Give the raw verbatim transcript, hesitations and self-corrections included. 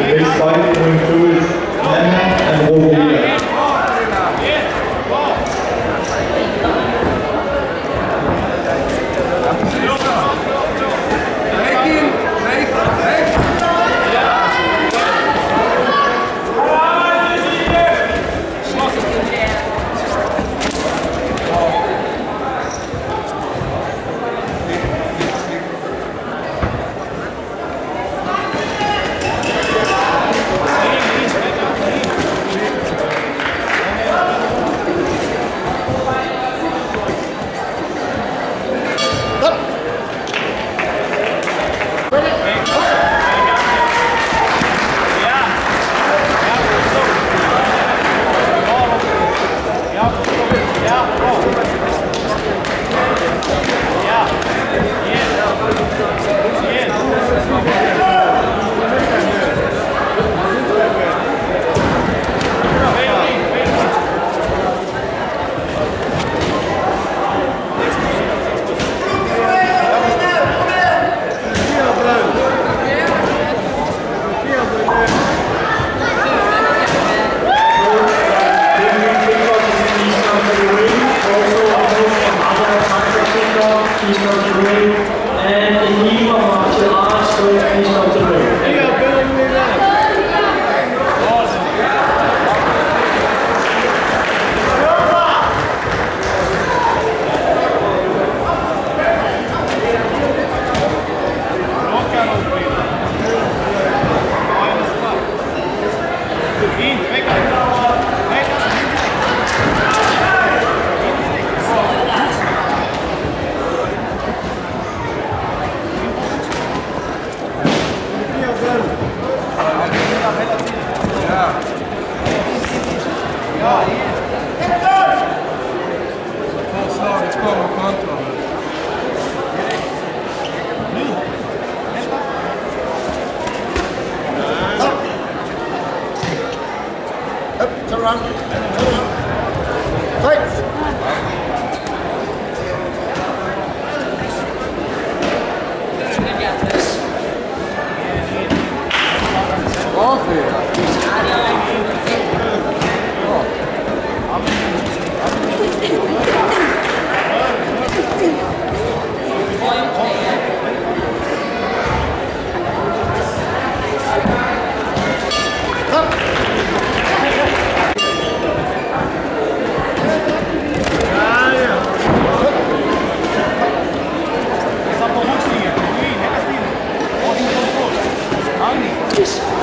Today's fight between two is Nenha and Wolverine. Yes.